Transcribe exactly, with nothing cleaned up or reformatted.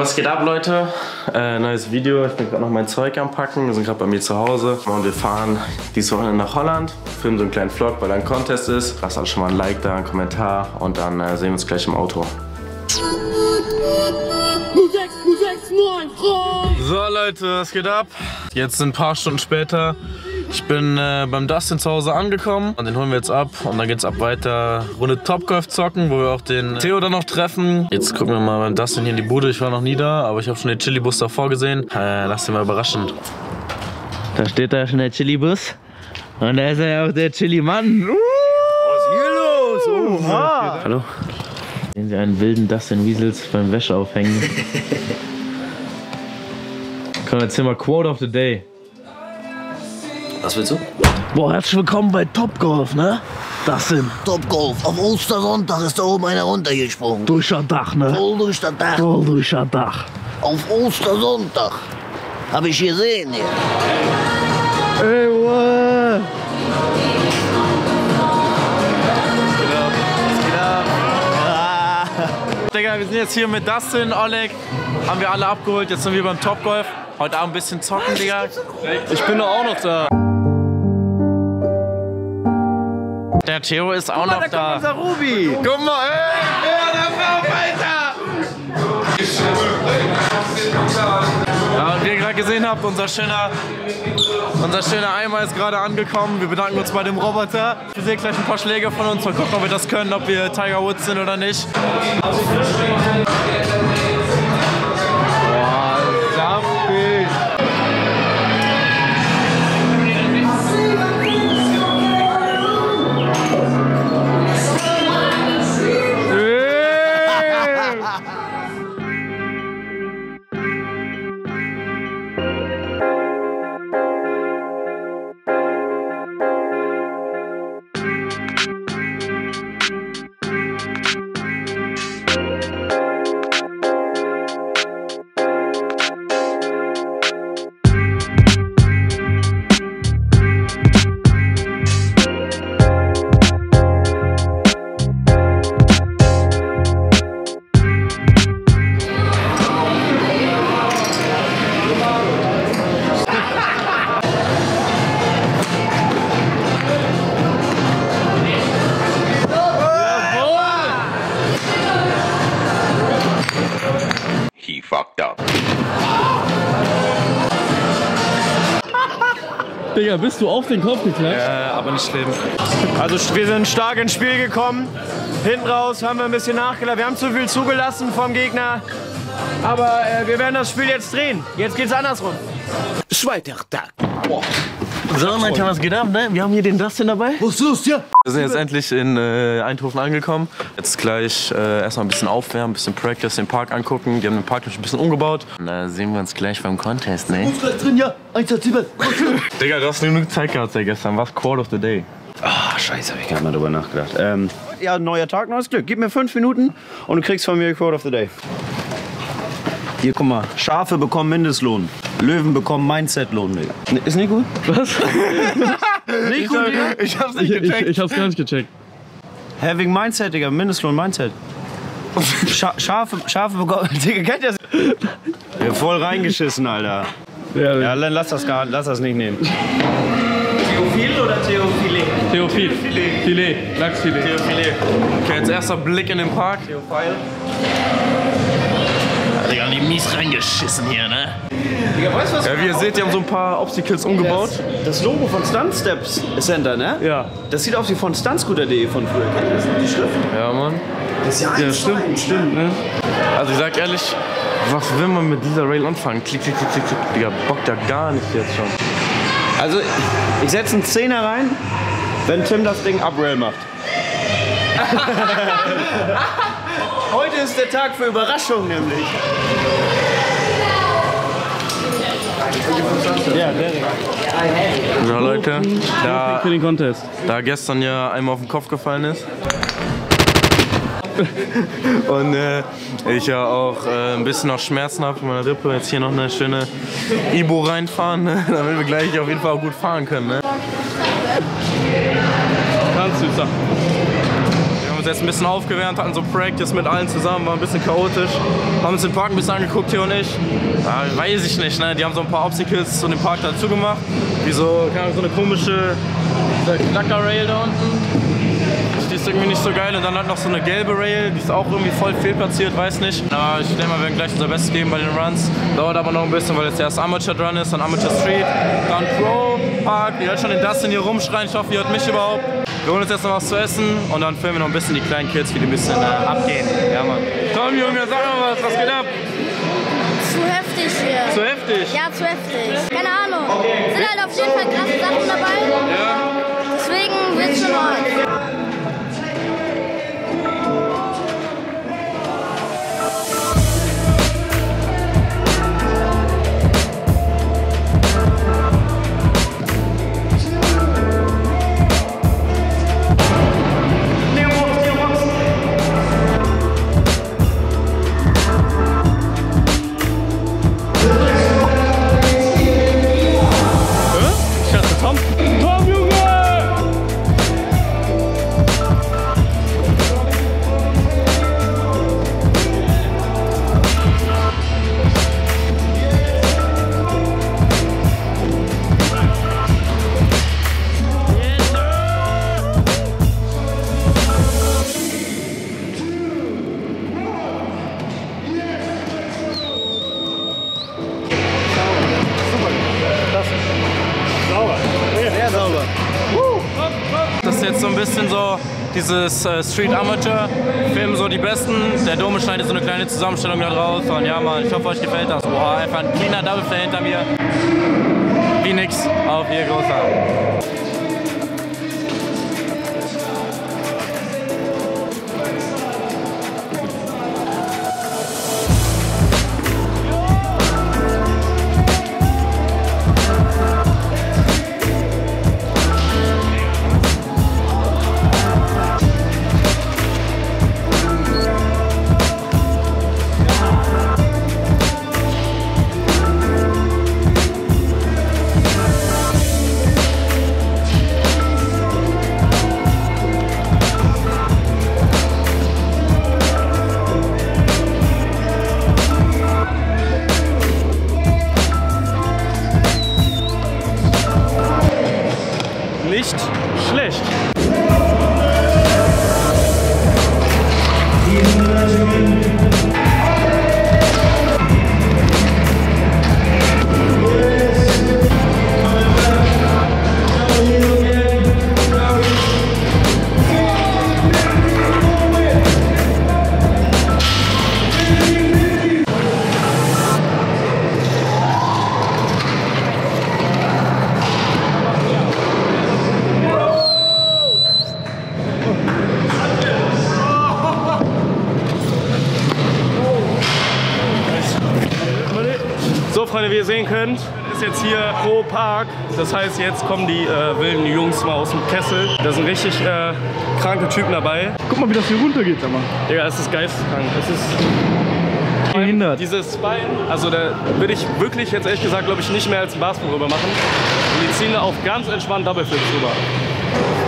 was geht ab, Leute? Äh, neues Video. Ich bin gerade noch mein Zeug am Packen. Wir sind gerade bei mir zu Hause und wir fahren diese Woche nach Holland. Filmen so einen kleinen Vlog, weil da ein Contest ist. Lasst alle schon mal ein Like da, einen Kommentar und dann äh, sehen wir uns gleich im Auto. So Leute, was geht ab? Jetzt sind ein paar Stunden später. Ich bin äh, beim Dustin zu Hause angekommen und den holen wir jetzt ab und dann geht's ab weiter Runde Topgolf zocken, wo wir auch den Theo dann noch treffen. Jetzt gucken wir mal beim Dustin hier in die Bude. Ich war noch nie da, aber ich habe schon den Chilli-Bus davor gesehen. Äh, lass den mal überraschen. Da steht da schon der Chilli-Bus und da ist ja auch der Chilli-Mann. Uh! Was ist hier los? Oha. Hallo. Sehen Sie einen wilden Dustin Wiesels beim Wäscheaufhängen. Komm, erzähl mal Quote of the Day. Was willst du? Boah, herzlich willkommen bei Topgolf, ne? Dustin. Topgolf. Auf Ostersonntag ist da oben einer runtergesprungen. Durch das Dach, ne? Voll durch das Dach. Voll durch das Dach. Auf Ostersonntag. Hab ich gesehen hier. Ey, what? Digga, wir sind jetzt hier mit Dustin, Oleg. Haben wir alle abgeholt. Jetzt sind wir beim Topgolf. Heute Abend ein bisschen zocken, Digga. Ich bin doch auch noch da. Der Theo ist auch noch da. Guck mal, da kommt unser Ruby. Guck mal, ey, hör auf, Alter! Ja, und wie ihr gerade gesehen habt, unser schöner, unser schöner Eimer ist gerade angekommen. Wir bedanken uns bei dem Roboter. Wir sehen gleich ein paar Schläge von uns. Mal gucken, ob wir das können, ob wir Tiger Woods sind oder nicht. Digga, bist du auf den Kopf geklatscht? Ja, aber nicht schlimm. Also wir sind stark ins Spiel gekommen. Hinten raus haben wir ein bisschen nachgelassen. Wir haben zu viel zugelassen vom Gegner. Aber äh, wir werden das Spiel jetzt drehen. Jetzt geht's andersrum. Zweiter Tag. Boah. So, Leute, was geht ab, ne? Wir haben hier den Dustin dabei. Was ist ja? Wir sind jetzt endlich in äh, Eindhoven angekommen. Jetzt gleich äh, erstmal ein bisschen aufwärmen, ein bisschen Practice, den Park angucken. Die haben den Park ein bisschen umgebaut. Und da äh, sehen wir uns gleich beim Contest, ne? Uns gleich drin, ja. eins, zwei, sieben. Digga, du hast genug Zeit gehabt seit gestern. Was? Quote of the Day. Ah, oh, scheiße, hab ich gar nicht mal drüber nachgedacht. Ähm, ja, neuer Tag, neues Glück. Gib mir fünf Minuten und du kriegst von mir Quote of the Day. Hier, guck mal, Schafe bekommen Mindestlohn, Löwen bekommen Mindset-Lohn, Digga. Ist nicht gut? Was? Nicht gut, Digga? Ich hab's nicht gecheckt. Ich, ich hab's gar nicht gecheckt. Hä, wegen Mindset, Digga, Mindestlohn, Mindset. Scha Schafe, Schafe bekommen, Digga, kennt ihr das? Ja, voll reingeschissen, Alter. Ja, ja, dann lass das gar lass das nicht nehmen. Theophil oder Theophile? Theophil. Filet. Lachsfilet. Theophile. Okay, jetzt erster Blick in den Park. Theophil. Digga, die mies reingeschissen hier, ne? Digga, weißt du was? Ja, wie ihr seht, die haben so ein paar Obstacles umgebaut. Das, das Logo von Stunt Steps Center, ne? Ja. Das sieht aus wie von Stunt-Scooter.de von früher. Das ist die Schrift. Ja, Mann. Das ist ja, ja stimmt, Mann. Stimmt, ne? Also ich sag ehrlich, was will man mit dieser Rail anfangen? Klick, klick, klick, klick, klick. Digga, bockt da gar nicht jetzt schon. Also, ich, ich setze einen Zehner rein, wenn Tim das Ding uprail macht. Heute ist der Tag für Überraschung, nämlich. Ja, so Leute, da, da gestern ja einmal auf den Kopf gefallen ist und äh, ich ja auch äh, ein bisschen noch Schmerzen habe in meiner Rippe, jetzt hier noch eine schöne Ibo reinfahren, ne? Damit wir gleich auf jeden Fall auch gut fahren können. Ne? Kannst du sagen. uns jetzt ein bisschen aufgewärmt, hatten so Practice mit allen zusammen, war ein bisschen chaotisch. Haben uns den Park ein bisschen angeguckt, Theo und ich. Ja, weiß ich nicht, ne? Die haben so ein paar Obstacles zu dem Park dazu gemacht. Wie so, keine Ahnung, so eine komische Knacker-Rail da unten. Die ist irgendwie nicht so geil. Und dann hat noch so eine gelbe Rail, die ist auch irgendwie voll fehlplatziert, weiß nicht. Na, ich denke mal, wir werden gleich unser Bestes geben bei den Runs. Dauert aber noch ein bisschen, weil jetzt erst Amateur Run ist, dann Amateur Street, dann Pro Park. Ihr hört schon den Dustin hier rumschreien, ich hoffe, ihr hört mich überhaupt. Wir holen uns jetzt noch was zu essen und dann filmen wir noch ein bisschen die kleinen Kids, wie die ein bisschen äh, abgehen. Ja, Mann. Komm, Junge, sag mal was, was geht ab? Zu heftig hier. Zu heftig? Ja, zu heftig. Keine Ahnung. Okay. Sind halt auf jeden Fall krasse Sachen dabei. Ja. Deswegen wird's schon ordentlich. Dieses äh, Street Amateur, filmen so die Besten. Der Dome schneidet so eine kleine Zusammenstellung da drauf. Und ja, Mann, ich hoffe, euch gefällt das. Boah, einfach ein cleaner Double Play hinter mir. Wie nix, auf ihr Großer. Nicht schlecht. Freunde, wie ihr sehen könnt, ist jetzt hier Pro Park. Das heißt, jetzt kommen die äh, wilden Jungs mal aus dem Kessel. Da sind richtig äh, kranke Typen dabei. Guck mal, wie das hier runtergeht, sag mal. Digga, es ist geisteskrank. Es ist behindert. Dieses Bein, also da würde ich wirklich jetzt ehrlich gesagt, glaube ich, nicht mehr als Basketball rüber machen. Und die ziehen da auch ganz entspannt Double Flips rüber.